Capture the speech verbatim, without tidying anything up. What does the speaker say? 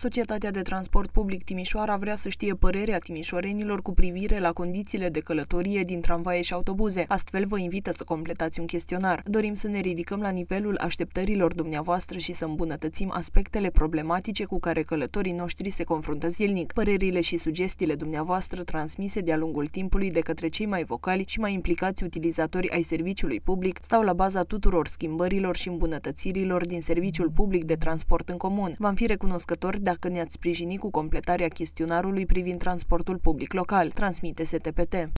Societatea de Transport Public Timișoara vrea să știe părerea timișorenilor cu privire la condițiile de călătorie din tramvaie și autobuze. Astfel vă invită să completați un chestionar. Dorim să ne ridicăm la nivelul așteptărilor dumneavoastră și să îmbunătățim aspectele problematice cu care călătorii noștri se confruntă zilnic. Părerile și sugestiile dumneavoastră transmise de-a lungul timpului de către cei mai vocali și mai implicați utilizatori ai serviciului public stau la baza tuturor schimbărilor și îmbunătățirilor din serviciul public de transport în comun. V-am fi recunoscători dacă ne-ați sprijini cu completarea chestionarului privind transportul public local, transmite S T P T.